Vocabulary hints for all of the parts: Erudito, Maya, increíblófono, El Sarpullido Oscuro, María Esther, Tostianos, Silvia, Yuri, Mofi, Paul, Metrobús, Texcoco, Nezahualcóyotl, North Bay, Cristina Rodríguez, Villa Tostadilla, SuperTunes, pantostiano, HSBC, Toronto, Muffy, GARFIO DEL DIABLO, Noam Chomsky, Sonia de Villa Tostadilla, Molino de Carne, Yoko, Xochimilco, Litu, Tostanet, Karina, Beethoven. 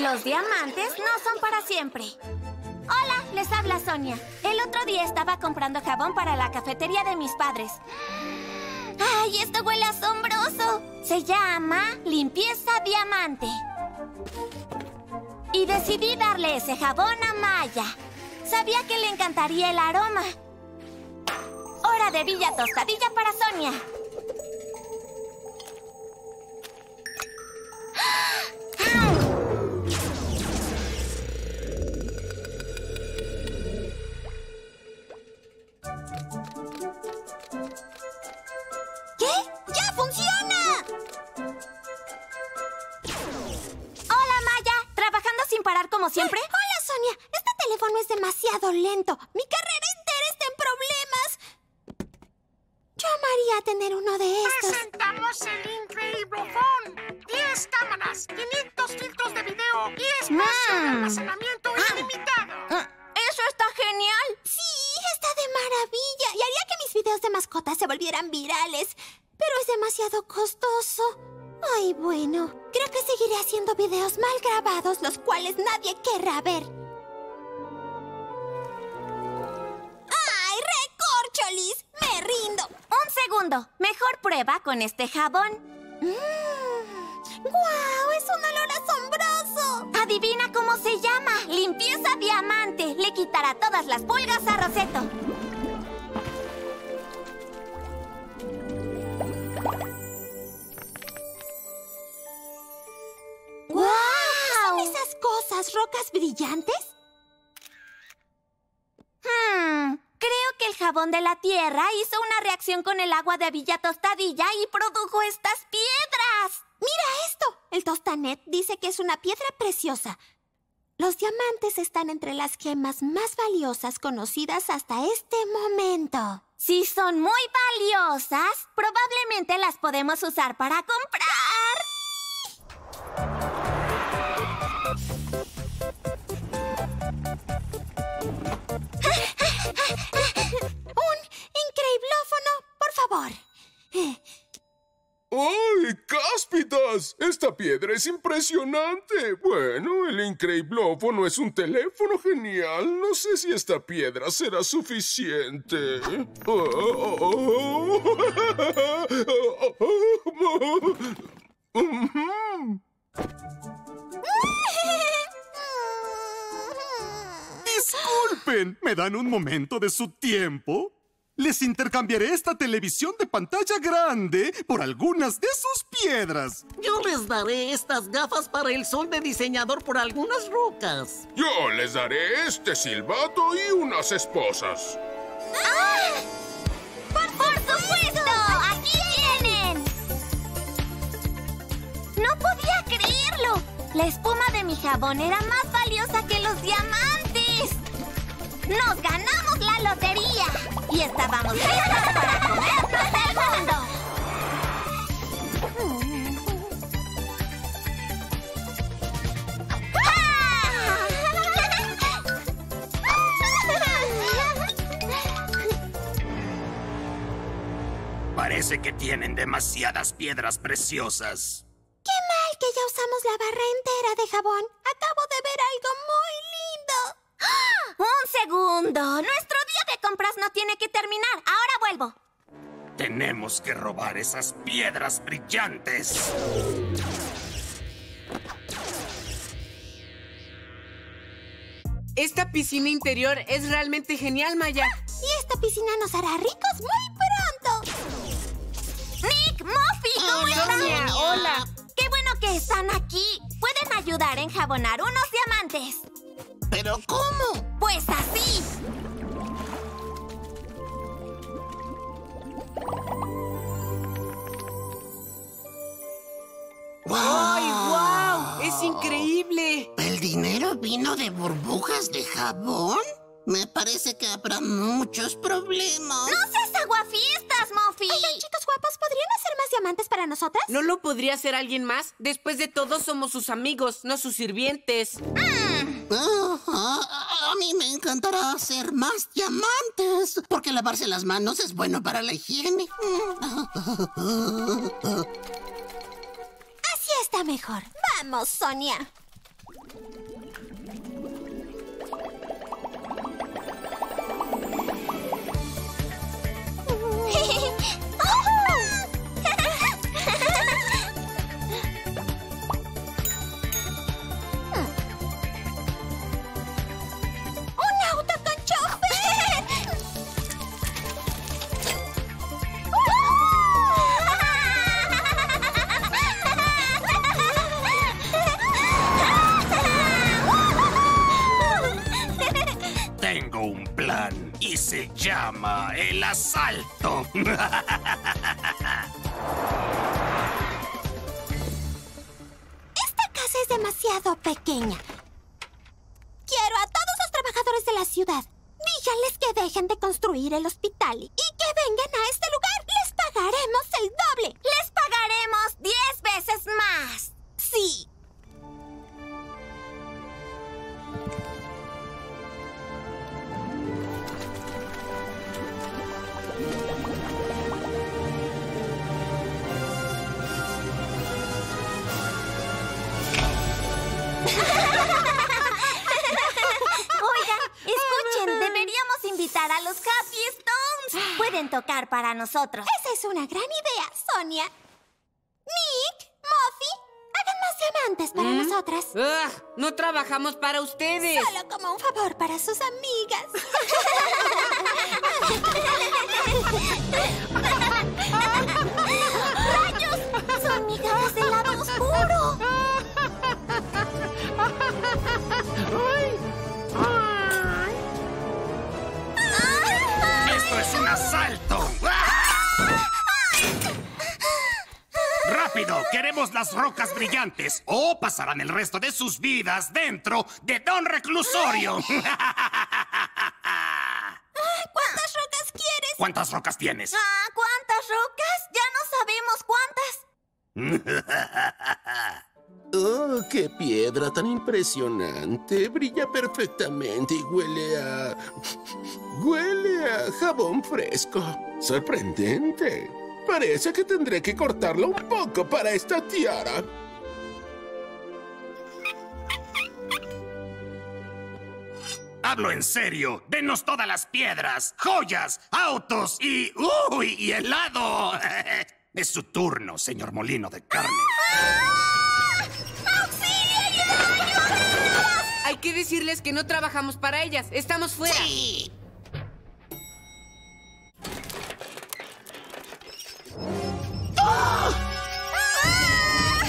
Los diamantes no son para siempre. Hola, les habla Sonia. El otro día estaba comprando jabón para la cafetería de mis padres. ¡Ay, esto huele asombroso! Se llama Limpieza Diamante. Y decidí darle ese jabón a Maya. Sabía que le encantaría el aroma. Hora de Villa Tostadilla para Sonia. Como siempre. Hola, Sonia. Este teléfono es demasiado lento. Mi carrera entera está en problemas. Yo amaría tener uno de estos. Presentamos el increíblófono. 10 cámaras, 500 filtros de video y espacio de almacenamiento ilimitado. ¡Eso está genial! Sí, está de maravilla. Y haría que mis videos de mascotas se volvieran virales. Pero es demasiado costoso. Ay, bueno. Creo que seguiré haciendo videos mal grabados, los cuales nadie querrá ver. ¡Ay, recorcholis! ¡Me rindo! Un segundo. Mejor prueba con este jabón. ¡Guau! ¡Es un olor asombroso! Adivina cómo se llama. Limpieza Diamante. Le quitará todas las pulgas a Roseto. ¿Rocas brillantes? Creo que el jabón de la tierra hizo una reacción con el agua de Villa Tostadilla y produjo estas piedras. ¡Mira esto! El Tostanet dice que es una piedra preciosa. Los diamantes están entre las gemas más valiosas conocidas hasta este momento. Si son muy valiosas, probablemente las podemos usar para comprar... ¡Ay, cáspitas! ¡Esta piedra es impresionante! Bueno, el increíblófono es un teléfono genial. No sé si esta piedra será suficiente. ¡Disculpen! ¿Me dan un momento de su tiempo? Les intercambiaré esta televisión de pantalla grande por algunas de sus piedras. Yo les daré estas gafas para el sol de diseñador por algunas rocas. Yo les daré este silbato y unas esposas. ¡Ah! ¡Por supuesto! ¡Aquí vienen! ¡No podía creerlo! La espuma de mi jabón era más valiosa que los diamantes. ¡Nos ganamos la lotería! ¡Y estábamos listos para comernos el mundo! Parece que tienen demasiadas piedras preciosas. ¡Qué mal que ya usamos la barra entera de jabón! Acabo de ver algo muy lindo. ¡Un segundo! ¡Nuestro día de compras no tiene que terminar! ¡Ahora vuelvo! ¡Tenemos que robar esas piedras brillantes! Esta piscina interior es realmente genial, Maya. Y esta piscina nos hará ricos muy pronto. ¡Nick, Mofi! ¿Cómo están? Sonia, hola. ¡Qué bueno que están aquí! Pueden ayudar a enjabonar unos diamantes. ¿Pero cómo? ¡Pues así! ¡Wow! ¡Ay, wow! ¡Es increíble! ¿El dinero vino de burbujas de jabón? Me parece que habrá muchos problemas. ¡No seas aguafiestas, Muffy! Oigan, chicos guapos, ¿podrían hacer más diamantes para nosotras? ¿No lo podría hacer alguien más? Después de todo, somos sus amigos, no sus sirvientes. A mí me encantará hacer más diamantes, porque lavarse las manos es bueno para la higiene. Así está mejor. Vamos, Sonia. El asalto. Esta casa es demasiado pequeña. Quiero a todos los trabajadores de la ciudad. Díganles que dejen de construir el hospital y que vengan a este lugar. Les pagaremos el doble. Les pagaremos 10 veces más. Sí. Invitar a los Happy Stones. Pueden tocar para nosotros. Esa es una gran idea, Sonia. Nick, Mofi, hagan más diamantes para nosotras. No trabajamos para ustedes. Solo como un favor para sus amigas. ¡Rayos! Son migajas del lado oscuro. ¡Es un asalto! ¡Ah! ¡Rápido! ¡Queremos las rocas brillantes! ¡O pasarán el resto de sus vidas dentro de Don Reclusorio! ¿Cuántas rocas quieres? ¿Cuántas rocas tienes? ¿Cuántas rocas? Ya no sabemos cuántas. ¡Oh, qué piedra tan impresionante! Brilla perfectamente y huele a... huele a jabón fresco. Sorprendente. Parece que tendré que cortarlo un poco para esta tiara. Hablo en serio. Denos todas las piedras, joyas, autos y... ¡Uy! ¡Y helado! Es su turno, señor Molino de Carne. Hay que decirles que no trabajamos para ellas. Estamos fuera. Sí. ¡Oh!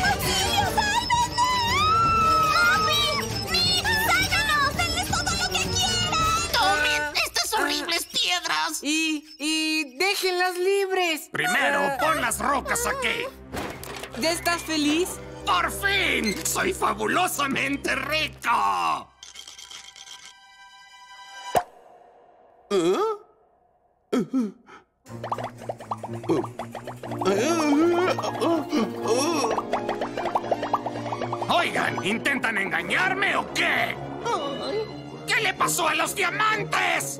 ¡Auxilio, sálvenme! ¡Mofi! ¡Nick! ¡Sácanos! ¡Denles todo lo que quieran! ¡Tomen estas horribles piedras! Y déjenlas libres. Primero, pon las rocas aquí. ¿Ya estás feliz? ¡Por fin! ¡Soy fabulosamente rico! Oigan, ¿intentan engañarme o qué? ¿Qué le pasó a los diamantes?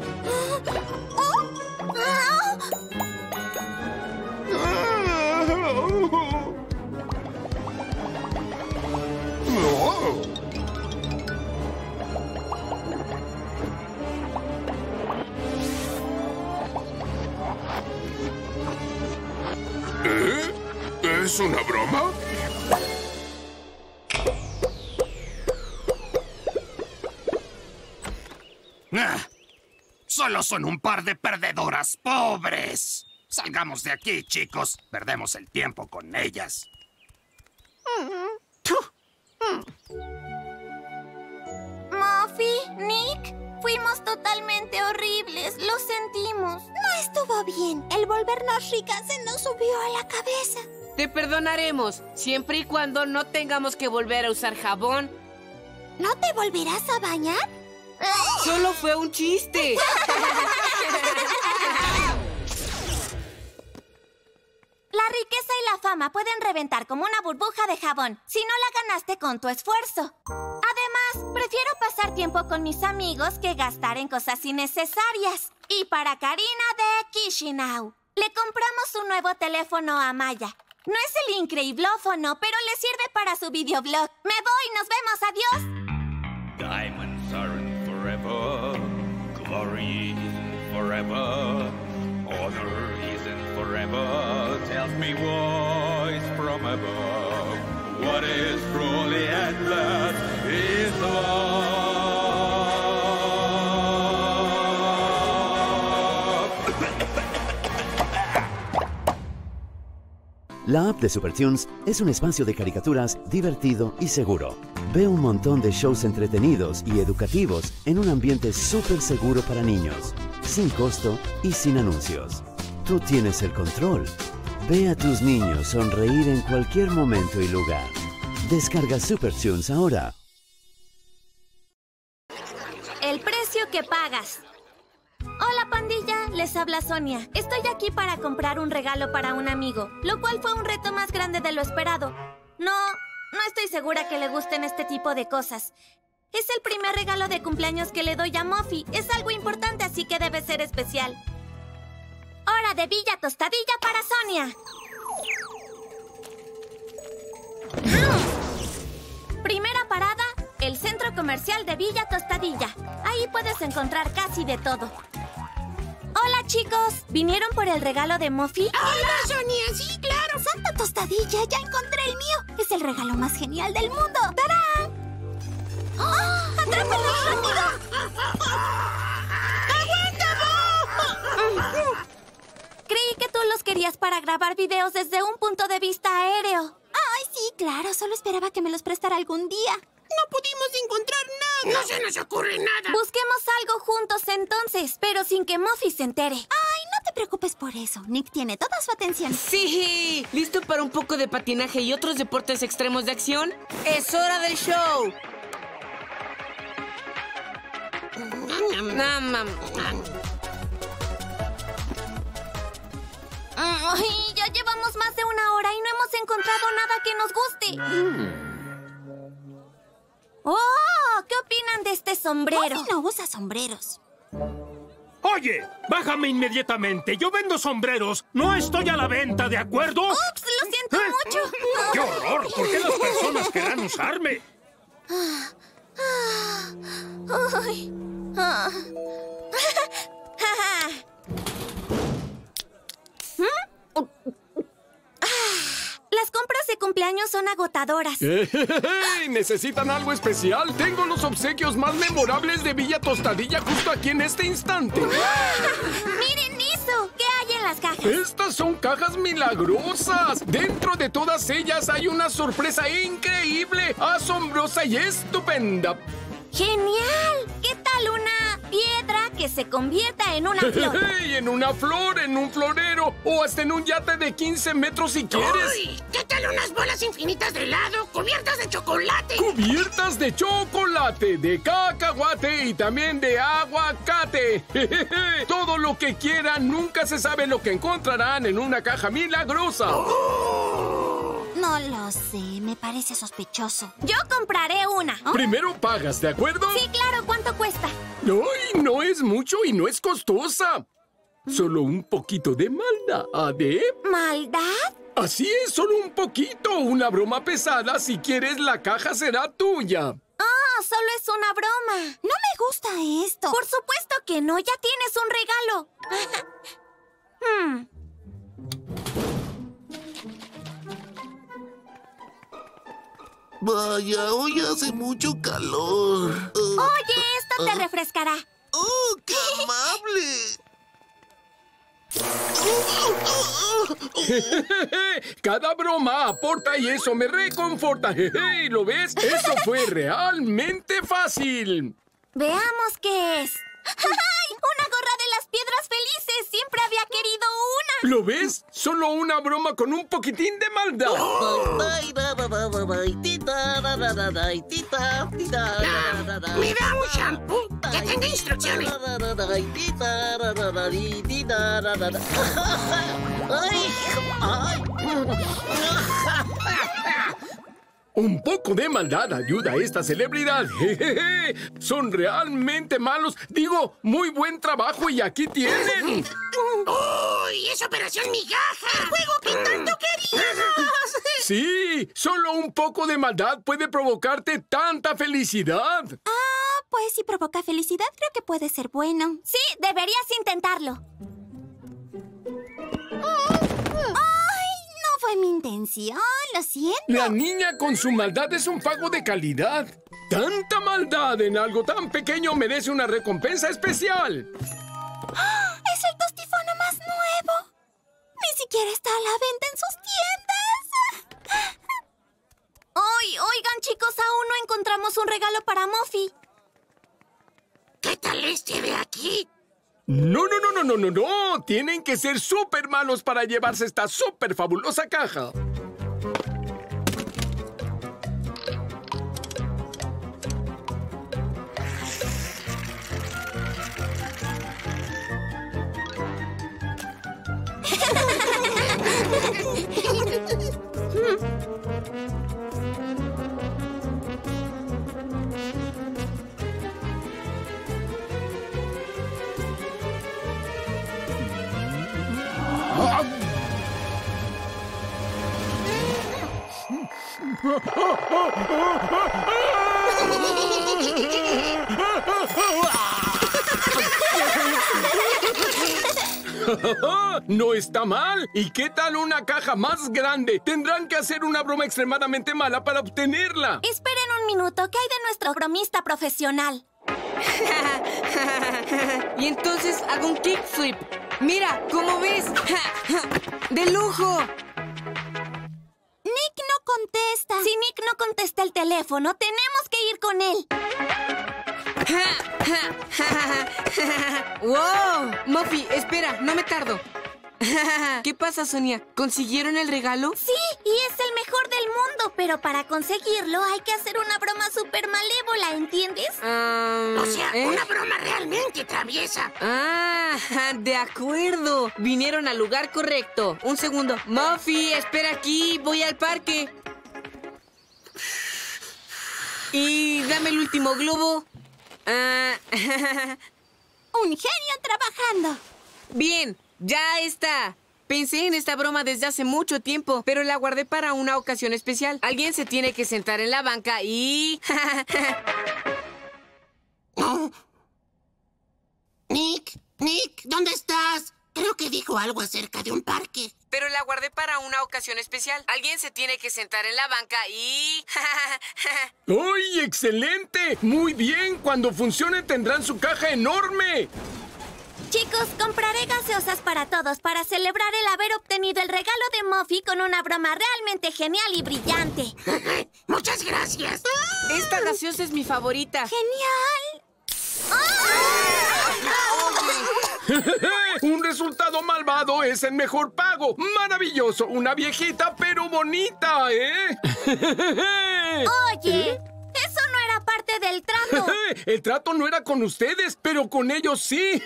¿Es una broma? Solo son un par de perdedoras pobres. Salgamos de aquí, chicos. Perdemos el tiempo con ellas. Muffy, Nick, fuimos totalmente horribles. Lo sentimos. No estuvo bien. El volvernos ricas se nos subió a la cabeza. Te perdonaremos, siempre y cuando no tengamos que volver a usar jabón. ¿No te volverás a bañar? Solo fue un chiste. La riqueza y la fama pueden reventar como una burbuja de jabón si no la ganaste con tu esfuerzo. Además, prefiero pasar tiempo con mis amigos que gastar en cosas innecesarias. Y para Karina de Kishinau, le compramos un nuevo teléfono a Maya. No es el increíblófono, pero le sirve para su videoblog. Me voy, nos vemos, adiós. Sovereign forever, glory is forever, honor is forever. Tells me voice from above, what is truly endless is love. La app de SuperTunes es un espacio de caricaturas divertido y seguro. Ve un montón de shows entretenidos y educativos en un ambiente súper seguro para niños, sin costo y sin anuncios. Tú tienes el control. Ve a tus niños sonreír en cualquier momento y lugar. Descarga SuperTunes ahora. El precio que pagas. Hola pandilla, les habla Sonia. Estoy aquí para comprar un regalo para un amigo, lo cual fue un reto más grande de lo esperado. No estoy segura que le gusten este tipo de cosas. Es el primer regalo de cumpleaños que le doy a Mofi. Es algo importante, así que debe ser especial. Hora de Villa Tostadilla para Sonia. Primera parada, el centro comercial de Villa Tostadilla. Ahí puedes encontrar casi de todo. ¡Hola, chicos! ¿Vinieron por el regalo de Muffy? ¡Hola, Sonia! ¡Sí, claro! ¡Santa Tostadilla! ¡Ya encontré el mío! ¡Es el regalo más genial del mundo! ¡Tarán! ¡Oh! ¡Atrápalo rápido! ¡Aguántalo! Creí que tú los querías para grabar videos desde un punto de vista aéreo. ¡Ay, sí, claro! Solo esperaba que me los prestara algún día. ¡No pudimos encontrar nada! ¡No se nos ocurre nada! Busquemos algo juntos entonces, pero sin que Muffy se entere. ¡Ay, no te preocupes por eso! Nick tiene toda su atención. ¡Sí! ¿Listo para un poco de patinaje y otros deportes extremos de acción? ¡Es hora del show! ¡Ay, ya llevamos más de una hora y no hemos encontrado nada que nos guste! ¡Oh! ¿Qué opinan de este sombrero? Muffy no usa sombreros. Oye, bájame inmediatamente. Yo vendo sombreros. No estoy a la venta, ¿de acuerdo? ¡Ups! Lo siento mucho. ¡Qué horror! ¿Por qué las personas querrán usarme? Las compras de cumpleaños son agotadoras. ¿Necesitan algo especial? Tengo los obsequios más memorables de Villa Tostadilla justo aquí en este instante. ¡Miren eso! ¿Qué hay en las cajas? Estas son cajas milagrosas. Dentro de todas ellas hay una sorpresa increíble, asombrosa y estupenda. ¡Genial! ¿Qué tal una piedra que se convierta en una flor? ¡Hey! En una flor, en un florero o hasta en un yate de 15 metros si quieres. ¡Uy! ¿Qué tal unas bolas infinitas de helado cubiertas de chocolate? ¡Cubiertas de chocolate, de cacahuate y también de aguacate! ¡Jejeje! Todo lo que quieran, nunca se sabe lo que encontrarán en una caja milagrosa. ¡Oh! No lo sé, me parece sospechoso. Yo compraré una. ¿Oh? Primero pagas, ¿de acuerdo? Sí, claro. ¿Cuánto cuesta? ¡Ay, no es mucho y no es costosa! Solo un poquito de maldad, ¿eh? ¿Maldad? Así es, solo un poquito. Una broma pesada. Si quieres, la caja será tuya. ¡Ah, solo es una broma! No me gusta esto. Por supuesto que no, ya tienes un regalo. Vaya, hoy hace mucho calor. Oye, esto te refrescará. ¡Oh, qué amable! Cada broma aporta y eso me reconforta. ¿Lo ves? Eso fue realmente fácil. Veamos qué es. ¡Ay! ¡Una gorra de las piedras felices! ¡Siempre había querido una! ¿Lo ves? Solo una broma con un poquitín de maldad. ¡Me da un shampoo que tenga instrucciones! Un poco de maldad ayuda a esta celebridad. Jejeje. Son realmente malos. Digo, muy buen trabajo y aquí tienen. ¡Uy! ¡Es Operación Migaja! ¡El juego que tanto querías! Sí, solo un poco de maldad puede provocarte tanta felicidad. Ah, Pues si provoca felicidad, creo que puede ser bueno. Sí, deberías intentarlo. ¡Ay! No fue mi intención, lo siento. La niña con su maldad es un pago de calidad. Tanta maldad en algo tan pequeño merece una recompensa especial. ¡Ah! ¡Es el tostifono más nuevo! ¡Ni siquiera está a la venta en sus tiendas! Oigan, chicos, aún no encontramos un regalo para Mofi. ¿Qué tal este de aquí? No. Tienen que ser súper malos para llevarse esta súper fabulosa caja. ¡No está mal! ¿Y qué tal una caja más grande? Tendrán que hacer una broma extremadamente mala para obtenerla. Esperen un minuto, ¿qué hay de nuestro bromista profesional? Y entonces hago un kickflip. ¡Mira! ¿Cómo ves? ¡De lujo! Nick no contesta. Si Nick no contesta el teléfono, tenemos que ir con él. ¡Wow! Muffy, espera, no me tardo. ¿Qué pasa, Sonia? ¿Consiguieron el regalo? Sí, y es el mejor del mundo, pero para conseguirlo hay que hacer una broma súper malévola, ¿entiendes? Una broma realmente traviesa. Ah, de acuerdo. Vinieron al lugar correcto. Un segundo. Muffy, espera aquí, voy al parque. Y dame el último globo. Un genio trabajando. Bien. ¡Ya está! Pensé en esta broma desde hace mucho tiempo, pero la guardé para una ocasión especial. Alguien se tiene que sentar en la banca y... Nick, ¿dónde estás? Creo que dijo algo acerca de un parque. Pero la guardé para una ocasión especial. Alguien se tiene que sentar en la banca y... ¡Uy, excelente! ¡Muy bien! Cuando funcione tendrán su caja enorme. Chicos, compraré gaseosas para todos para celebrar el haber obtenido el regalo de Muffy con una broma realmente genial y brillante. ¡Muchas gracias! Esta gaseosa es mi favorita. ¡Genial! Un resultado malvado es el mejor pago. ¡Maravilloso! Una viejita pero bonita, ¿eh? Oye... ¡Eso no era parte del trato! El trato no era con ustedes, pero con ellos sí.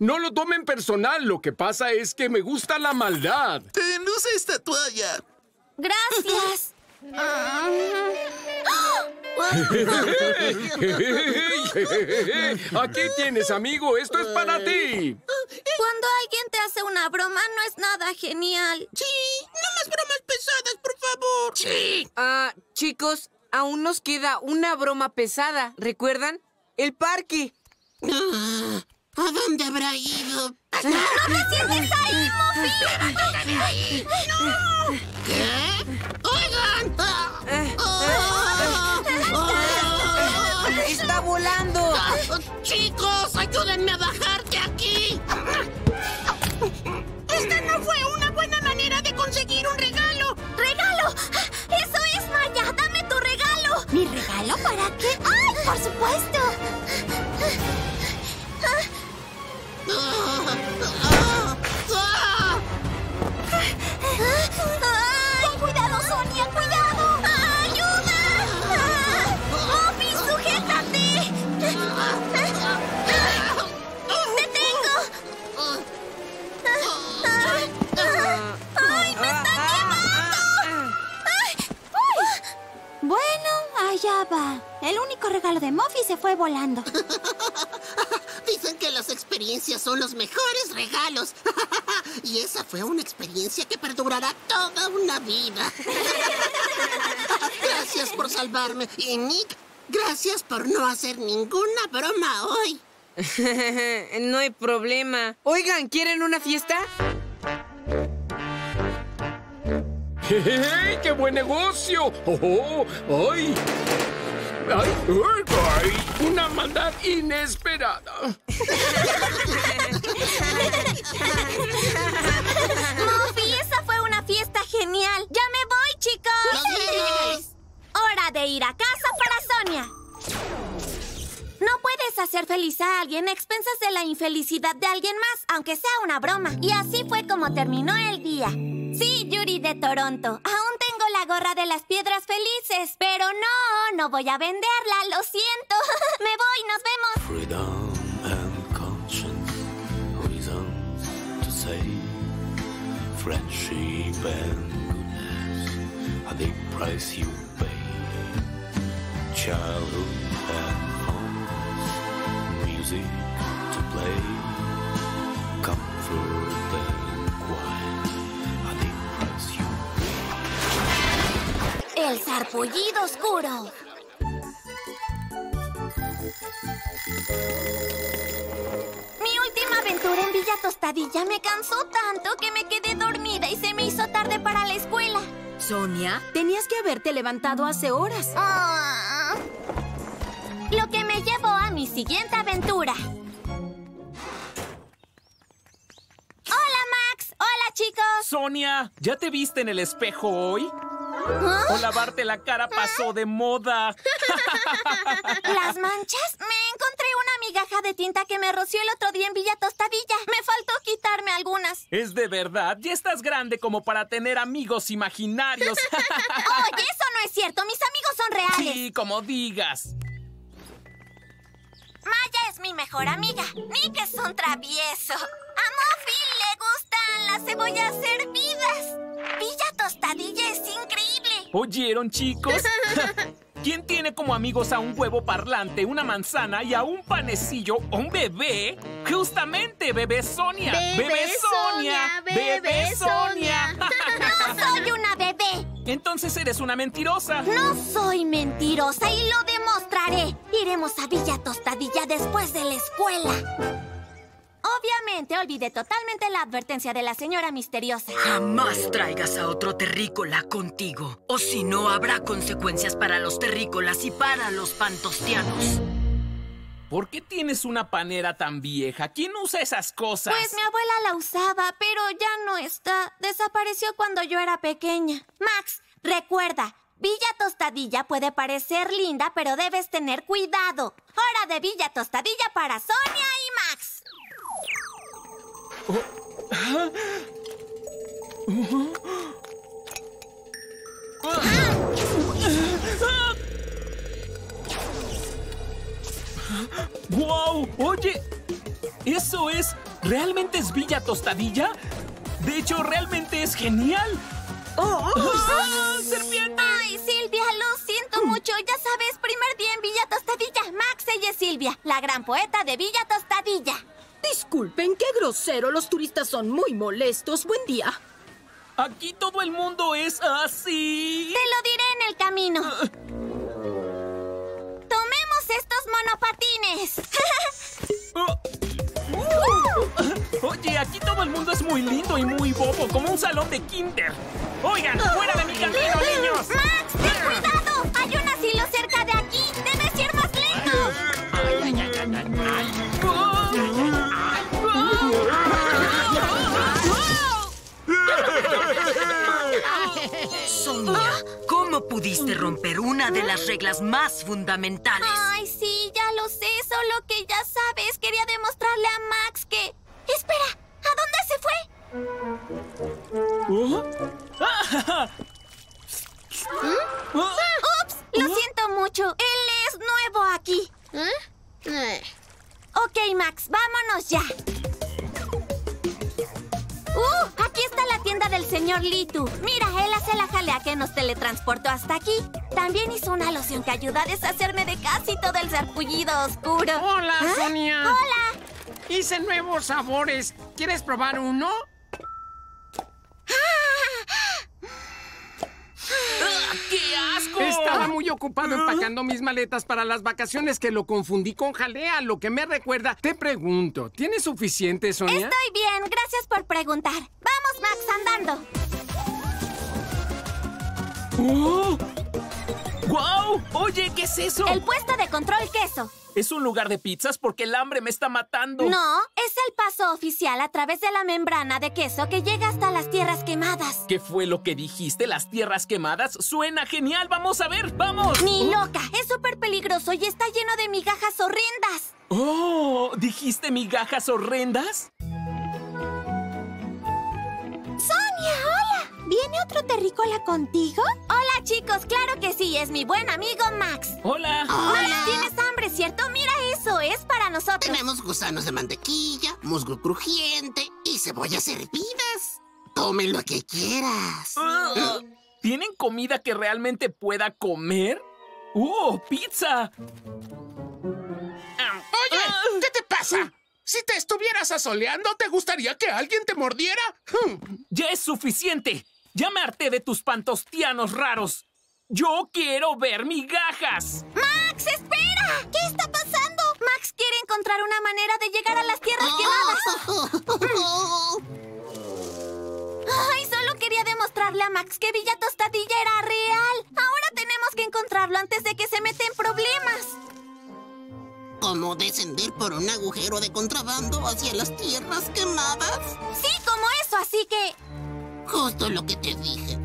No lo tomen personal. Lo que pasa es que me gusta la maldad. ¡Ten usa esta toalla! ¡Gracias! Aquí tienes, amigo. Esto es para ti. Cuando alguien te hace una broma, no es nada genial. Sí, no más bromas pesadas, por favor. Sí. Chicos... Aún nos queda una broma pesada. ¿Recuerdan? ¡El parque! ¿A dónde habrá ido? ¡No te sientes ahí, Muffy! ¡No! ¿Qué? ¡Oigan! ¡Está volando! ¡Chicos, ayúdenme a bajar de aquí! ¡Esta no fue una buena manera de conseguir un regalo! ¡Regalo! ¡Eso es, Maya! ¡Dame tu regalo! ¿Mi regalo para qué? ¡Ay, por supuesto! ¡Con cuidado, Sonia! ¡Cuidado! ¡Ayuda! ¡Muffy, sujétate! ¡Te tengo! ¡Ay, me está quemando! Bueno, allá va. El único regalo de Muffy se fue volando. Dicen que las experiencias son los mejores regalos. Y esa fue una experiencia que perdurará toda una vida. Gracias por salvarme. Y Nick, Gracias por no hacer ninguna broma hoy. No hay problema. Oigan, ¿quieren una fiesta? ¡Hey, qué buen negocio! ¡Oh, oh! ¡Ay! ¡Ay! ¡Ay! ¡Una maldad inesperada! Muffy, esa fue una fiesta genial. ¡Ya me voy, chicos! ¡Hora de ir a casa para Sonia! No puedes hacer feliz a alguien a expensas de la infelicidad de alguien más, aunque sea una broma. Y así fue como terminó el día. Sí, Yuri de Toronto. Aún tengo la gorra de las piedras felices, pero no voy a venderla, lo siento. Me voy, nos vemos. Freedom and conscience, reason to say, friendship and goodness, a big price you pay, childhood and home, music to play, comfort and quiet. El Sarpullido Oscuro. Mi última aventura en Villa Tostadilla me cansó tanto que me quedé dormida y se me hizo tarde para la escuela. Sonia, tenías que haberte levantado hace horas. Lo que me llevó a mi siguiente aventura. ¡Hola, Max! ¡Hola, chicos! Sonia, ¿ya te viste en el espejo hoy? ¿Ah? O lavarte la cara pasó de moda. ¿Las manchas? Me encontré una migaja de tinta que me roció el otro día en Villa Tostadilla. Me faltó quitarme algunas. Es de verdad. Ya estás grande como para tener amigos imaginarios. Oye, eso no es cierto. Mis amigos son reales. Sí, como digas. Maya es mi mejor amiga. Nick es un travieso. A Mofi le gustan las cebollas hervidas. Villa Tostadilla es increíble. ¿Oyeron, chicos? ¿Quién tiene como amigos a un huevo parlante, una manzana y a un panecillo o un bebé? Justamente, bebé Sonia. Bebé Sonia. Bebé Sonia. No soy una bebé. Entonces eres una mentirosa. No soy mentirosa y lo demostraré. Iremos a Villa Tostadilla después de la escuela. Obviamente, olvidé totalmente la advertencia de la señora misteriosa. Jamás traigas a otro terrícola contigo. O si no, habrá consecuencias para los terrícolas y para los pantostianos. ¿Por qué tienes una panera tan vieja? ¿Quién usa esas cosas? Pues mi abuela la usaba, pero ya no está. Desapareció cuando yo era pequeña. Max, recuerda, Villa Tostadilla puede parecer linda, pero debes tener cuidado. Hora de Villa Tostadilla para Sonia y Max. Oh. Ah. Oh. Ah. Ah. Ah. ¡Wow! Oye, ¿eso es? ¿Realmente es Villa Tostadilla? De hecho, realmente es genial. ¡Oh! ¡Ah, serpiente! ¡Ay, Silvia! Lo siento mucho. Ya sabes, primer día en Villa Tostadilla. Max, ella es Silvia, la gran poeta de Villa Tostadilla. Disculpen, qué grosero. Los turistas son muy molestos. Buen día. Aquí todo el mundo es así. Te lo diré en el camino. Tomemos estos monopatines. Oye, aquí todo el mundo es muy lindo y muy bobo, como un salón de kinder. Oigan, fuera de mi camino, niños. Max, ten cuidado. Hay un asilo cerca de aquí. Debes ir más lento. Sonia, ¿cómo pudiste romper una de las reglas más fundamentales? Ay, sí, ya lo sé, solo que ya sabes, quería demostrarle a Max que... ¡Espera! ¿A dónde se fue? ¡Ups! Lo siento mucho, él es nuevo aquí. Ok, Max, vámonos ya. Aquí está la tienda del señor Litu. Mira, él hace la jalea que nos teletransportó hasta aquí. También hizo una loción que ayuda a deshacerme de casi todo el sarpullido oscuro. Hola, Sonia. Hola. Hice nuevos sabores. ¿Quieres probar uno? ¡Qué asco! Estaba muy ocupado empacando mis maletas para las vacaciones que lo confundí con jalea, lo que me recuerda. Te pregunto, ¿tienes suficiente, Sonia? Estoy bien, gracias por preguntar. Vamos, Max, andando. ¡Oh! ¡Guau! Oye, ¿qué es eso? El puesto de control queso. ¿Es un lugar de pizzas? Porque el hambre me está matando. No, es el paso oficial a través de la membrana de queso que llega hasta las tierras quemadas. ¿Qué fue lo que dijiste? ¿Las tierras quemadas? ¡Suena genial! ¡Vamos a ver! ¡Vamos! ¡Ni loca! Es súper peligroso y está lleno de migajas horrendas. ¡Oh! ¿Dijiste migajas horrendas? ¡Sonia! ¡Hola! ¿Viene otro terrícola contigo? Hola, chicos. Claro que sí. Es mi buen amigo Max. Hola. Max, ¿tienes hambre, cierto? Mira, eso es para nosotros. Tenemos gusanos de mantequilla, musgo crujiente y cebollas hervidas. Come lo que quieras. ¿Tienen comida que realmente pueda comer? ¡Oh, pizza! Oye, ¿qué te pasa? Si te estuvieras asoleando, ¿te gustaría que alguien te mordiera? Ya es suficiente. Ya me harté de tus pantostianos raros. Yo quiero ver migajas. ¡Max, espera! ¿Qué está pasando? Max quiere encontrar una manera de llegar a las tierras quemadas. Ay, solo quería demostrarle a Max que Villa Tostadilla era real. Ahora tenemos que encontrarlo antes de que se meta en problemas. ¿Cómo descender por un agujero de contrabando hacia las tierras quemadas? Sí, como eso, así que... Justo lo que te dije.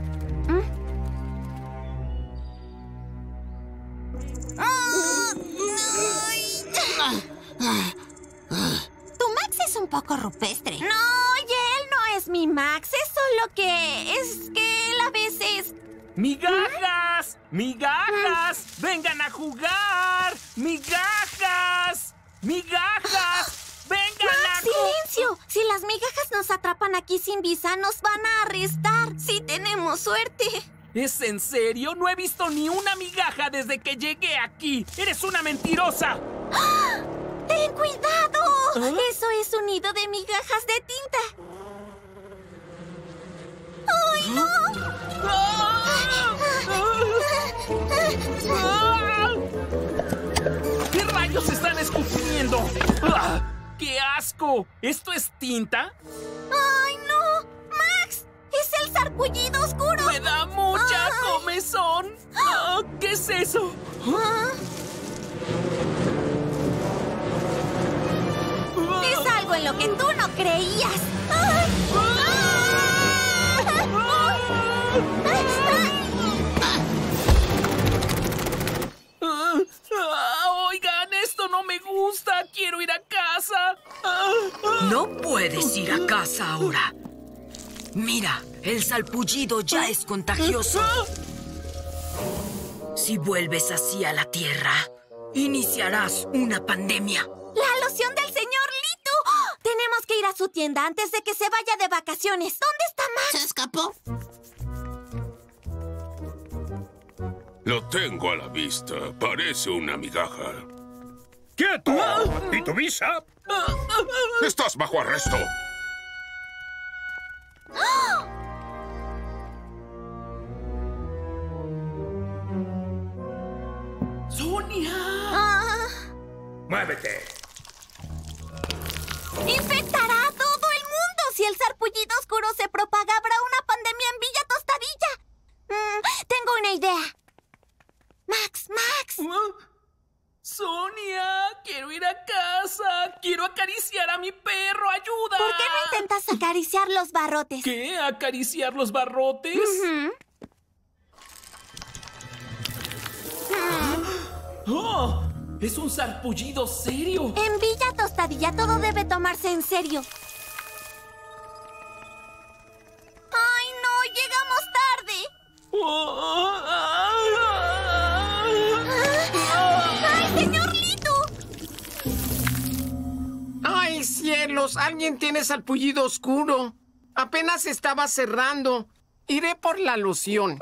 Tu Max es un poco rupestre. No, oye, él no es mi Max. Es solo que... es que él a veces... ¡Migajas! ¡Migajas! ¡Vengan a jugar! ¡Migajas! ¡Migajas! ¡Venga, Max! ¡Silencio! Si las migajas nos atrapan aquí sin visa, nos van a arrestar. Si tenemos suerte. ¿Es en serio? No he visto ni una migaja desde que llegué aquí. ¡Eres una mentirosa! ¡Ah! ¡Ten cuidado! ¿Ah? Eso es un nido de migajas de tinta. ¡Ay, no! ¿Qué rayos están escupiendo? ¡Ah! ¡Qué asco! ¿Esto es tinta? ¡Ay, no! ¡Max! ¡Es el sarpullido oscuro! ¡Me da mucha comezón! ¡Ah! ¿Qué es eso? ¿Ah? ¡Es algo en lo que tú no creías! ¡Ay! ¡Ah! ¡Ah! ¡Ah! ¡Ah! ¡Oigan, esto no me gusta! ¡Quiero ir a casa! No puedes ir a casa ahora. Mira, el salpullido ya es contagioso. Si vuelves así a la Tierra, iniciarás una pandemia. ¡La loción del señor Litu! ¡Oh! Tenemos que ir a su tienda antes de que se vaya de vacaciones. ¿Dónde está Max? ¿Se escapó? Lo tengo a la vista. Parece una migaja. ¡Quieto! ¿Y tu visa? ¡Estás bajo arresto! ¡Sonia! ¡Muévete! ¡Infectará a todo el mundo! Si el sarpullido oscuro se propaga, habrá una pandemia en Villa Tostadilla. Tengo una idea. ¡Max! ¡Max! ¡Sonia! ¡Quiero ir a casa! ¡Quiero acariciar a mi perro! ¡Ayuda! ¿Por qué no intentas acariciar los barrotes? ¿Qué? ¿Acariciar los barrotes? ¡Oh! ¡Es un sarpullido serio! En Villa Tostadilla todo debe tomarse en serio. ¡Ay, no! ¡Llegamos tarde! ¡Ay, cielos! Alguien tiene sarpullido oscuro. Apenas estaba cerrando. Iré por la loción.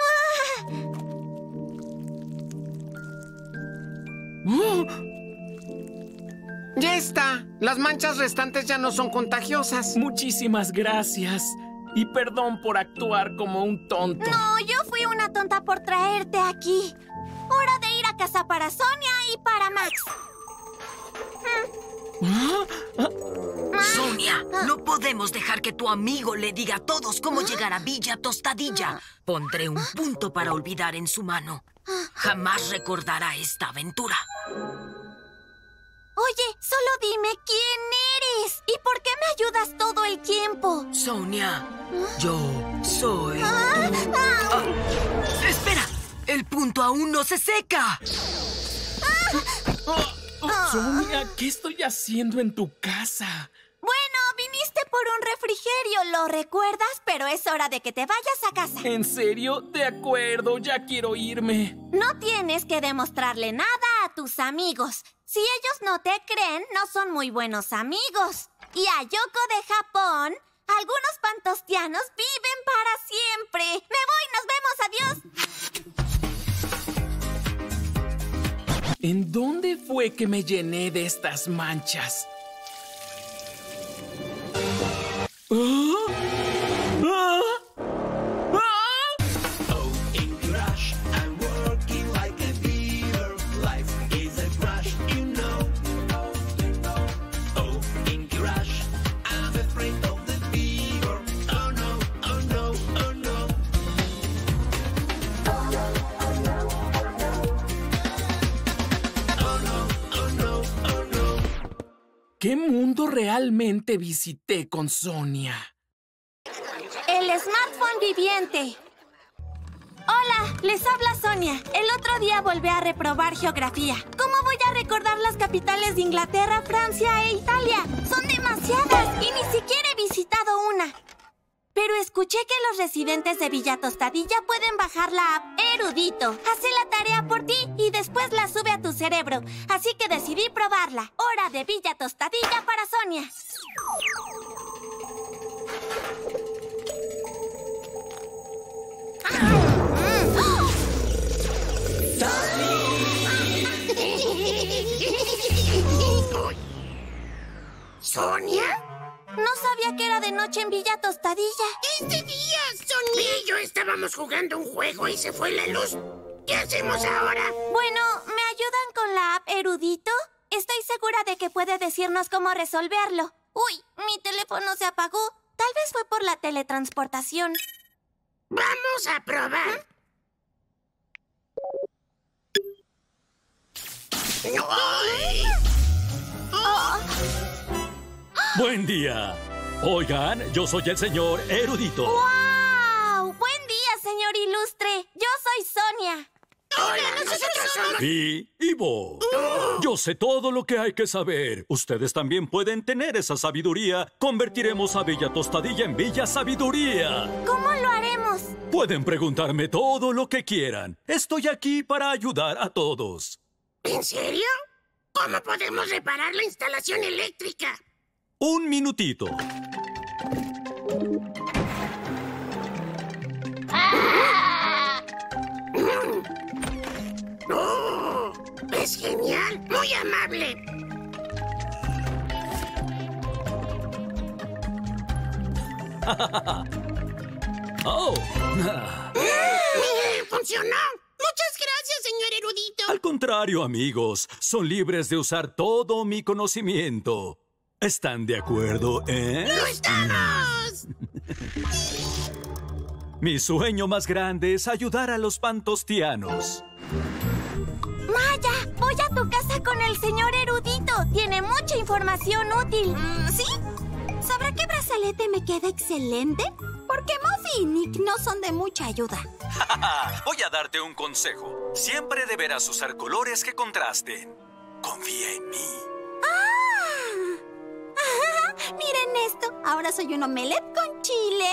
¡Ya está! Las manchas restantes ya no son contagiosas. Muchísimas gracias. Y perdón por actuar como un tonto. No, yo fui una tonta por traerte aquí. hora de ir a casa para Sonia y para Max. Sonia, no podemos dejar que tu amigo le diga a todos cómo llegar a Villa Tostadilla. Pondré un punto para olvidar en su mano. Jamás recordará esta aventura. Oye, solo dime quién eres y por qué me ayudas todo el tiempo. Sonia, yo soy... ¡Espera! ¡El punto aún no se seca! Sonia, ¿qué estoy haciendo en tu casa? Bueno, viniste por un refrigerio, lo recuerdas, pero es hora de que te vayas a casa. ¿En serio? De acuerdo, ya quiero irme. No tienes que demostrarle nada a tus amigos. Si ellos no te creen, no son muy buenos amigos. Y a Yoko de Japón, algunos pantostianos viven para siempre. Me voy, nos vemos, adiós. ¿En dónde fue que me llené de estas manchas? ¿Qué mundo realmente visité con Sonia? El smartphone viviente. Hola, les habla Sonia. El otro día volví a reprobar geografía. ¿Cómo voy a recordar las capitales de Inglaterra, Francia e Italia? Son demasiadas y ni siquiera he visitado una. Pero escuché que los residentes de Villa Tostadilla pueden bajar la app Erudito. Hace la tarea por ti y después la sube a tu cerebro. Así que decidí probarla. Hora de Villa Tostadilla para Sonia. ¿Sonia? No sabía que era de noche en Villa Tostadilla. ¡Este día, Sonia! Y yo estábamos jugando un juego y se fue la luz. ¿Qué hacemos ahora? Bueno, ¿me ayudan con la app Erudito? Estoy segura de que puede decirnos cómo resolverlo. ¡Uy! Mi teléfono se apagó. Tal vez fue por la teletransportación. ¡Vamos a probar! ¡Ay! ¡Oh! ¡Buen día! Oigan, yo soy el señor Erudito. ¡Wow! ¡Buen día, señor ilustre! Yo soy Sonia. ¡Hola, nosotros somos... Fi y Bo! Yo sé todo lo que hay que saber. Ustedes también pueden tener esa sabiduría. Convertiremos a Villa Tostadilla en Villa Sabiduría. ¿Cómo lo haremos? Pueden preguntarme todo lo que quieran. Estoy aquí para ayudar a todos. ¿En serio? ¿Cómo podemos reparar la instalación eléctrica? Un minutito. ¡Ah! ¡Oh! ¡Es genial! ¡Muy amable! ¡Oh! ¡Mire! ¡Funcionó! ¡Muchas gracias, señor Erudito! Al contrario, amigos. Son libres de usar todo mi conocimiento. ¿Están de acuerdo, eh? ¡No estamos! Mi sueño más grande es ayudar a los pantostianos. Maya, voy a tu casa con el señor Erudito. Tiene mucha información útil. ¿Sí? ¿Sabrá qué brazalete me queda excelente? Porque Mofi y Nick no son de mucha ayuda. Voy a darte un consejo. Siempre deberás usar colores que contrasten. Confía en mí. ¡Ah! Miren esto, ahora soy un omelette con chile.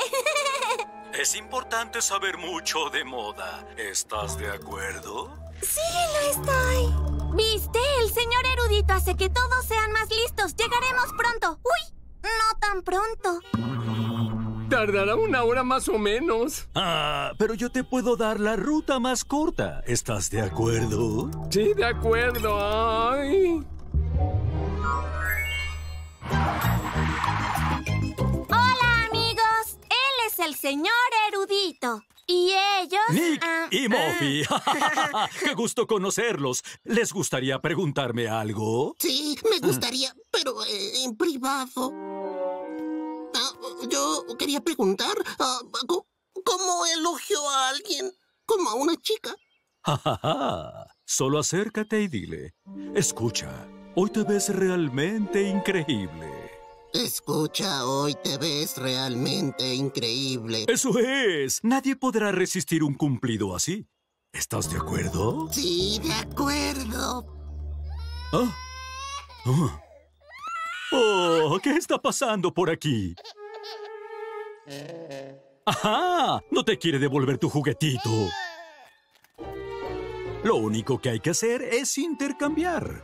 Es importante saber mucho de moda. ¿Estás de acuerdo? Sí, lo estoy. ¿Viste? El señor Erudito hace que todos sean más listos. Llegaremos pronto. ¡Uy! No tan pronto. Tardará una hora más o menos. Ah, pero yo te puedo dar la ruta más corta. ¿Estás de acuerdo? Sí, de acuerdo. Ay. Hola, amigos. Él es el señor Erudito. Y ellos... Nick y Yuri y Mofi. ¡Qué gusto conocerlos! ¿Les gustaría preguntarme algo? Sí, me gustaría, pero en privado. Yo quería preguntar, ¿cómo elogio a alguien como a una chica? Solo acércate y dile. Escucha, hoy te ves realmente increíble. Escucha, hoy te ves realmente increíble. ¡Eso es! Nadie podrá resistir un cumplido así. ¿Estás de acuerdo? Sí, de acuerdo. ¿Ah? Oh. Oh, ¿qué está pasando por aquí? ¡Ajá! No te quiere devolver tu juguetito. Lo único que hay que hacer es intercambiar.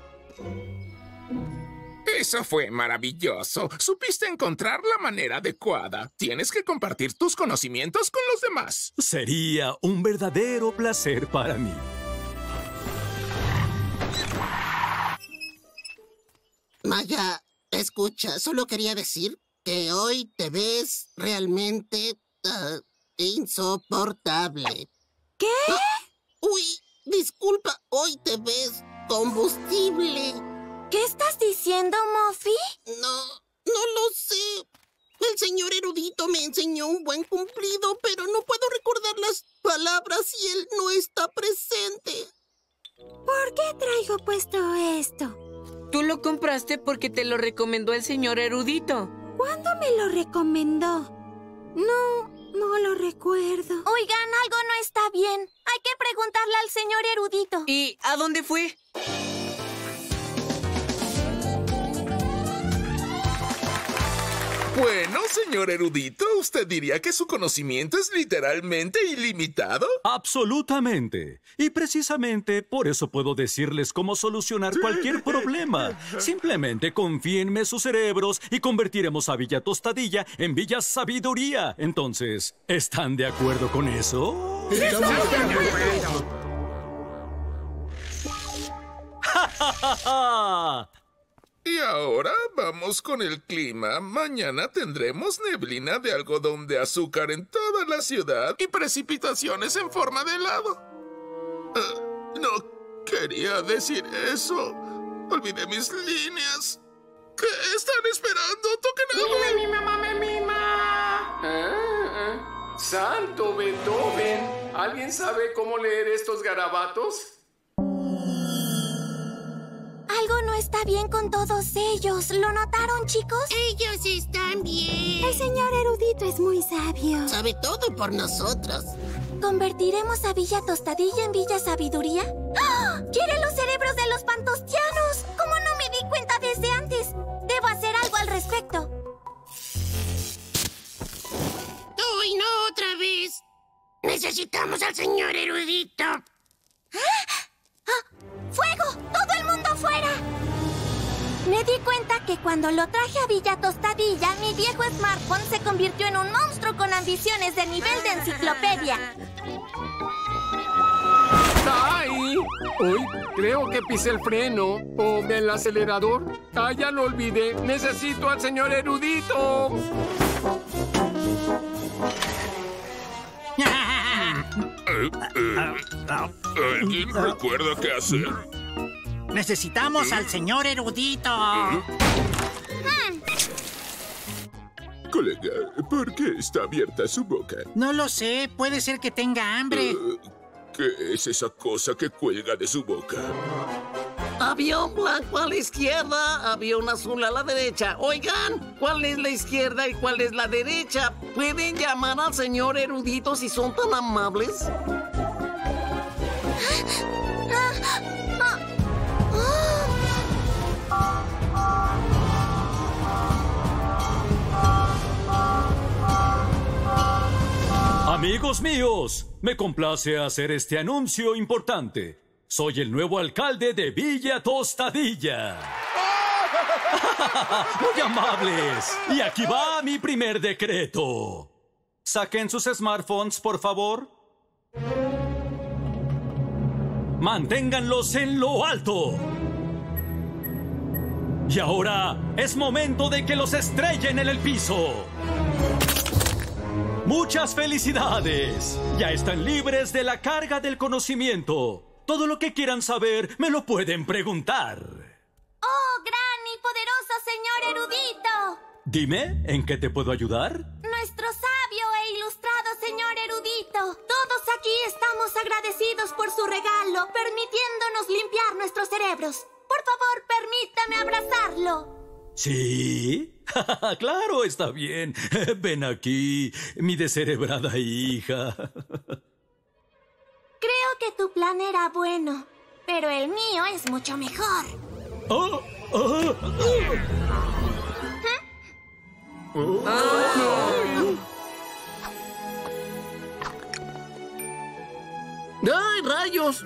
Eso fue maravilloso. Supiste encontrar la manera adecuada. Tienes que compartir tus conocimientos con los demás. Sería un verdadero placer para mí. Maya, escucha, solo quería decir que hoy te ves realmente insoportable. ¿Qué? Uy. Disculpa, hoy te ves combustible. ¿Qué estás diciendo, Muffy? No lo sé. El señor Erudito me enseñó un buen cumplido, pero no puedo recordar las palabras y él no está presente. ¿Por qué traigo puesto esto? Tú lo compraste porque te lo recomendó el señor Erudito. ¿Cuándo me lo recomendó? No lo recuerdo. Oigan, algo no está bien. Hay que preguntarle al señor Erudito. ¿Y a dónde fue? Bueno, señor Erudito, ¿usted diría que su conocimiento es literalmente ilimitado? Absolutamente. Y precisamente por eso puedo decirles cómo solucionar cualquier problema. Simplemente confíenme sus cerebros y convertiremos a Villa Tostadilla en Villa Sabiduría. Entonces, ¿están de acuerdo con eso? ¡Sí, estamos de acuerdo! ¡Ja, ja, ja! Y ahora vamos con el clima. Mañana tendremos neblina de algodón de azúcar en toda la ciudad y precipitaciones en forma de helado. No quería decir eso. Olvidé mis líneas. ¿Qué están esperando? ¡Toquen algo! ¡Mima, mima, mima, mima! ¡Santo Beethoven! ¿Alguien sabe cómo leer estos garabatos? Algo no está bien con todos ellos. ¿Lo notaron, chicos? Ellos están bien. El señor Erudito es muy sabio. Sabe todo por nosotros. ¿Convertiremos a Villa Tostadilla en Villa Sabiduría? ¡Ah! ¡Quiere los cerebros de los pantostianos! ¿Cómo no me di cuenta desde antes? Debo hacer algo al respecto. ¡Uy, no otra vez! Necesitamos al señor Erudito. ¡Ah! ¡Fuego! ¡Todo el mundo fuera! Me di cuenta que cuando lo traje a Villa Tostadilla, mi viejo smartphone se convirtió en un monstruo con ambiciones de nivel de enciclopedia. ¡Ay! Uy, creo que pisé el freno. ¿O el acelerador? ¡Ah, ya lo olvidé! ¡Necesito al señor Erudito! ¿Alguien recuerda qué hacer? Necesitamos al señor Erudito. Colega, ¿por qué está abierta su boca? No lo sé, puede ser que tenga hambre. ¿Qué es esa cosa que cuelga de su boca? Había un blanco a la izquierda, había un azul a la derecha. Oigan, ¿cuál es la izquierda y cuál es la derecha? ¿Pueden llamar al señor Erudito si son tan amables? Amigos míos, me complace hacer este anuncio importante. Soy el nuevo alcalde de Villa Tostadilla. ¡Muy amables! Y aquí va mi primer decreto. Saquen sus smartphones, por favor. Manténganlos en lo alto. Y ahora es momento de que los estrellen en el piso. ¡Muchas felicidades! Ya están libres de la carga del conocimiento. Todo lo que quieran saber, me lo pueden preguntar. ¡Oh, gran y poderoso señor Erudito! Dime, ¿en qué te puedo ayudar? Nuestro sabio e ilustrado señor Erudito. Todos aquí estamos agradecidos por su regalo, permitiéndonos limpiar nuestros cerebros. Por favor, permítame abrazarlo. ¿Sí? Claro, está bien. Ven aquí, mi descerebrada hija. Creo que tu plan era bueno, pero el mío es mucho mejor. ¡Ay, rayos!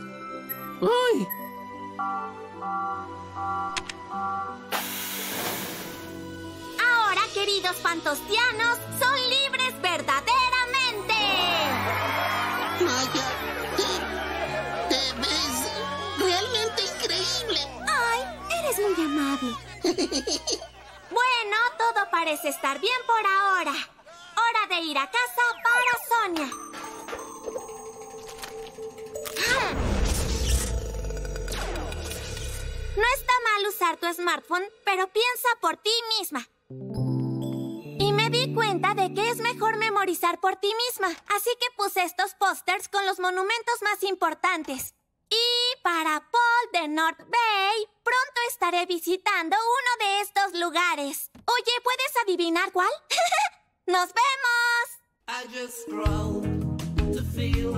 ¡Ay! Ahora, queridos fantostianos, son libres verdaderamente. Maya, te ves realmente increíble. Ay, eres muy amable. Bueno, todo parece estar bien por ahora. Hora de ir a casa para Sonia. No está mal usar tu smartphone, pero piensa por ti misma. Y me di cuenta de que es mejor memorizar por ti misma, así que puse estos pósters con los monumentos más importantes. Y para Paul de North Bay, pronto estaré visitando uno de estos lugares. Oye, ¿puedes adivinar cuál? ¡Nos vemos! I just scrolled to feel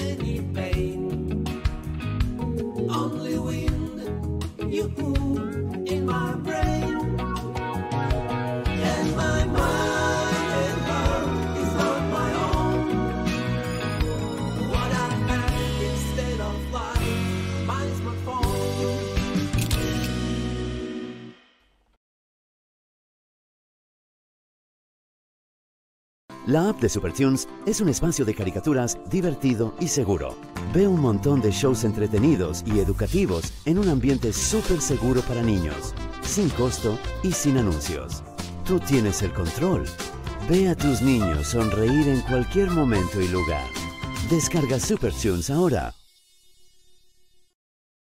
any pain. Only wind, you in my brain. And my mind and heart is not my own. What I have instead of life, mine's my phone. La app de SuperTunes es un espacio de caricaturas divertido y seguro. Ve un montón de shows entretenidos y educativos en un ambiente súper seguro para niños, sin costo y sin anuncios. Tú tienes el control. Ve a tus niños sonreír en cualquier momento y lugar. Descarga SuperTunes ahora.